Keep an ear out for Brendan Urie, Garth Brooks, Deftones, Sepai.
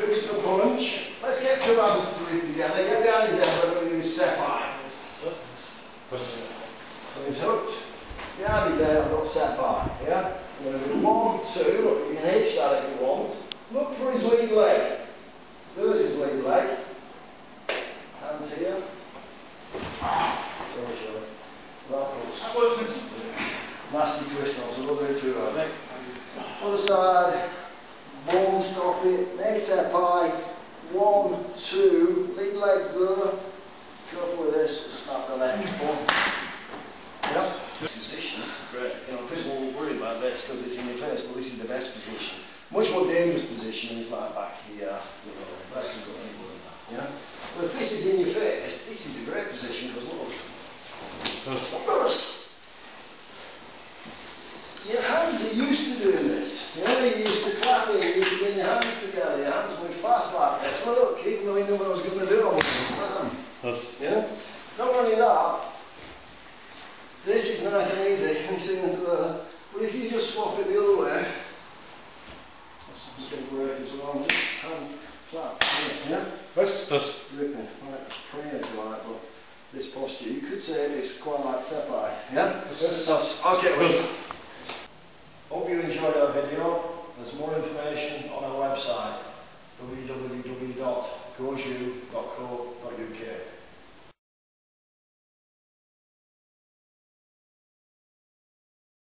Drinks to punch. Let's get two others to eat together. Get behind his head, we're going to use Sepai. Put in touch. Behind his head, I've got Sepai. Yeah? We're going to do 1, 2, you can hitch that if you want. Look for his lead leg. There's his lead leg. Hands here. Sorry. That works. Nasty twist on, so we'll do it too early. Other side. Bones, drop it. Next step high. 1, 2. Lead leg to the other. Couple with this. Snap the leg. One. Yep. This position, great. You know, people will worry about this because it's in your face, but this is the best position. Much more dangerous position is like back here. You know, that can go anywhere. Yeah. But if this is in your face, this is a great position because look. Your hands are used to doing this. You know, you're used to clapping, you're used to getting your hands together, your hands move fast like this. Look, even though he knew what I was going to do, I was going to do. Not only that, this is nice and easy, you can see them there. But if you just swap it the other way, that's just going to work as well. Hand flat, yeah? Gripping, like praying if you like, but this posture, you could say it's quite like Sepai, yeah? Okay, hope you enjoyed our video. There's more information on